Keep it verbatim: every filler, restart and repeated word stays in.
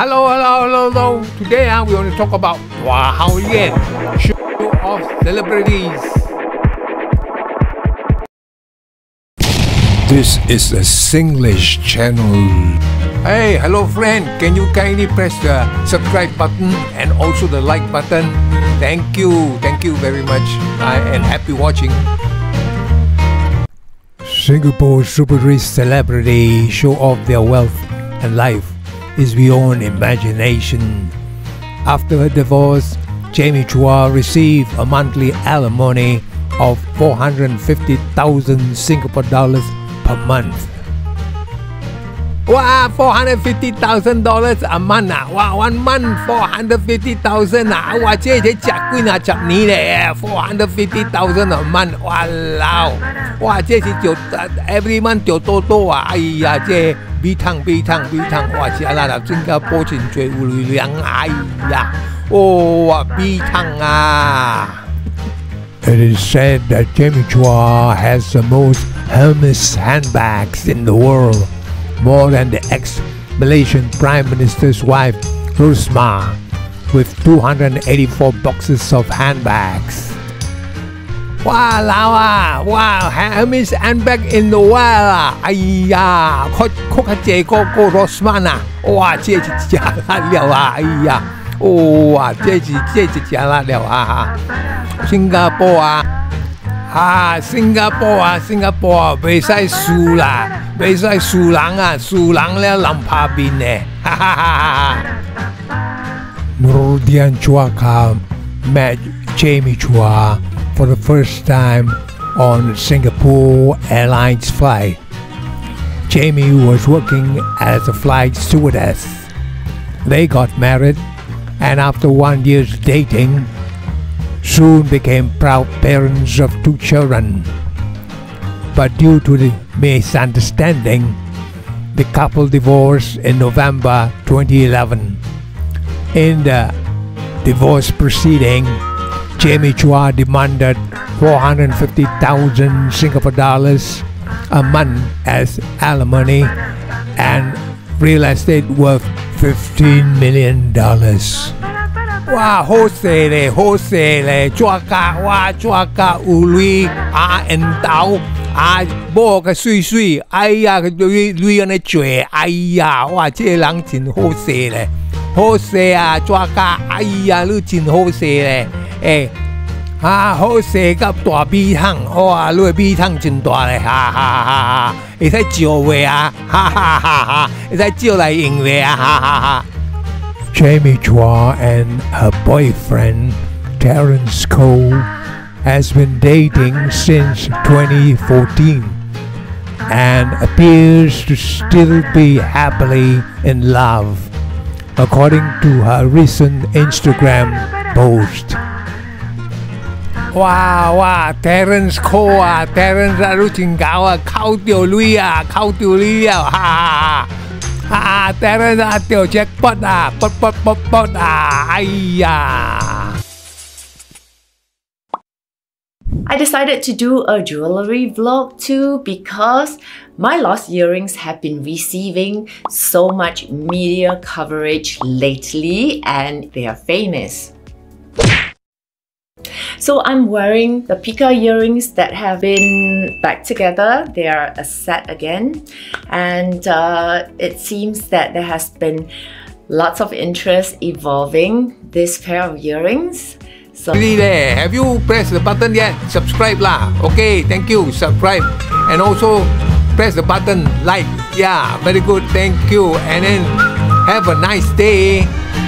Hello, hello, hello, hello. Today uh, we want to talk about Toa How Lian, show of celebrities. This is the Singlish channel. Hey, hello friend. Can you kindly press the subscribe button and also the like button? Thank you. Thank you very much. I am happy watching. Singapore super rich celebrity show off their wealth and life is beyond imagination. After her divorce, Jamie Chua received a monthly alimony of four hundred fifty thousand Singapore dollars per month. Wow, four hundred fifty thousand dollars a month. Wow, one month, four hundred fifty thousand. Wow, four hundred fifty thousand a month. Wow, wow, every month, toto. Ay, Bitang, bitang, bitang. Wow, Singapore, Singapore, Singapore. It is said that Jamie Chua has the most Hermes handbags in the world, more than the ex-Malaysian Prime Minister's wife, Rusma, with two hundred eighty-four boxes of handbags. Wow, wow, wow, Hermes handbag in the world. Ayya, Kokache Koko Rosmana. Wow, Jeji Jala Lewa. Ayya, wow, Jeji Jeji Jala Lewa. Singapore. Ah, Singapore, Singapore. Besai Sula. Besai Sulanga. Sulang le Lampabine. Ha ha ha ha. Nurdian Chua Kam met Jamie Chua for the first time on Singapore Airlines flight. Jamie was working as a flight stewardess. They got married, and after one year's dating, soon became proud parents of two children. But due to the misunderstanding, the couple divorced in November twenty eleven. In the divorce proceeding, Jamie Chua demanded four hundred fifty thousand Singapore dollars a month as alimony and real estate worth fifteen million dollars. Wow, Hosele, Hosele, Chua Ka, Wah, Chua Ka, Ului, Ah, and Tao, Ah, Bo, Ka, Sui, Sui, Aya, Lui, Lui, and a Chue, Aya, Wah, Che Lang, Chin, Hosele, Hosea, Chua Ka, Aya, Lu, Chin, Hosele. Eh, ah, Jose got a big hang, oh, a little big hang, chin, ha ha ha. Is that your way? Ha ha ha ha. Is that your like in there? Ha ha ha. Jamie Chua and her boyfriend, Terence Cole, has been dating since twenty fourteen and appears to still be happily in love, according to her recent Instagram post. Wow, wow, Terence Cole, Terence Aruchingawa, Kao Tio Luia, Kao Tio Luia, ha ha ha, Terence Atio Jackpot, ah, pot pot pot pot, ah, ayah. I decided to do a jewellery vlog too because my lost earrings have been receiving so much media coverage lately and they are famous. So I'm wearing the Pika earrings that have been back together. They are a set again, and uh, it seems that there has been lots of interest evolving this pair of earrings. So have you pressed the button yet? Subscribe lah. Okay, thank you. Subscribe and also press the button like. Yeah, very good. Thank you. And then have a nice day.